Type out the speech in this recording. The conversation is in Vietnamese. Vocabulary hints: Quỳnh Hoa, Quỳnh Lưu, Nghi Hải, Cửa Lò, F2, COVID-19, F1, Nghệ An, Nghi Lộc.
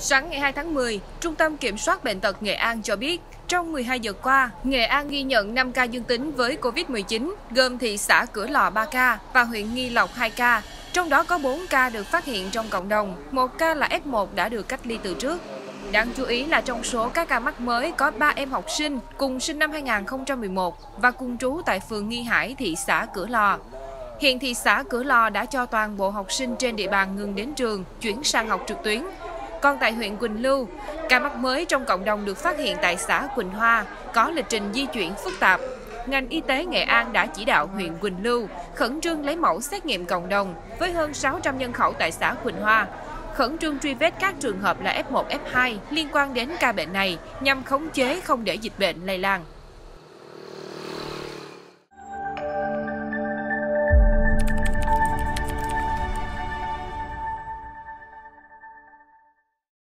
Sáng ngày 2 tháng 10, Trung tâm Kiểm soát Bệnh tật Nghệ An cho biết, trong 12 giờ qua, Nghệ An ghi nhận 5 ca dương tính với COVID-19, gồm thị xã Cửa Lò 3 ca và huyện Nghi Lộc 2 ca. Trong đó có 4 ca được phát hiện trong cộng đồng, 1 ca là F1 đã được cách ly từ trước. Đáng chú ý là trong số các ca mắc mới có 3 em học sinh cùng sinh năm 2011 và cùng trú tại phường Nghi Hải, thị xã Cửa Lò. Hiện thị xã Cửa Lò đã cho toàn bộ học sinh trên địa bàn ngừng đến trường, chuyển sang học trực tuyến. Còn tại huyện Quỳnh Lưu, ca mắc mới trong cộng đồng được phát hiện tại xã Quỳnh Hoa, có lịch trình di chuyển phức tạp. Ngành y tế Nghệ An đã chỉ đạo huyện Quỳnh Lưu khẩn trương lấy mẫu xét nghiệm cộng đồng với hơn 600 nhân khẩu tại xã Quỳnh Hoa, khẩn trương truy vết các trường hợp là F1, F2 liên quan đến ca bệnh này nhằm khống chế không để dịch bệnh lây lan.